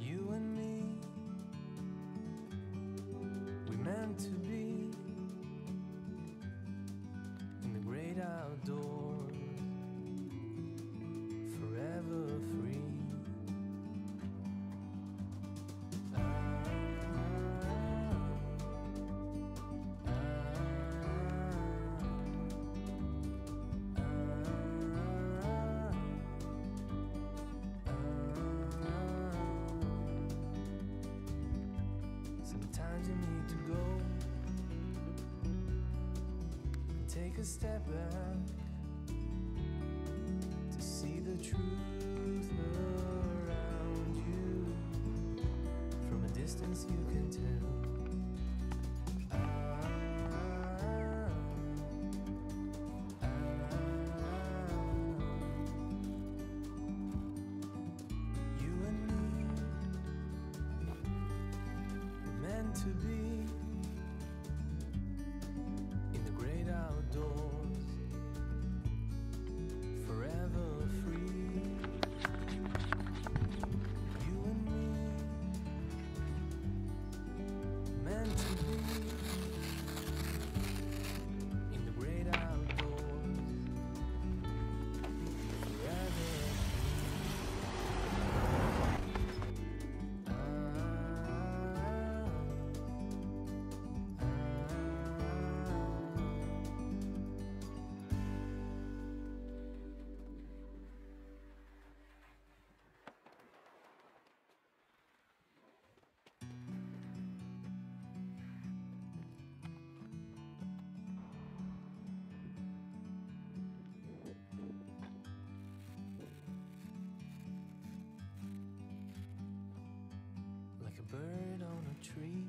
you and me. We meant to be in the great outdoors, forever free. You need to go and take a step back to see the truth around you. From a distance you can tell. To be in the great outdoors, forever free. You and me, meant to be in the great outdoors, forever free. Bird on a tree,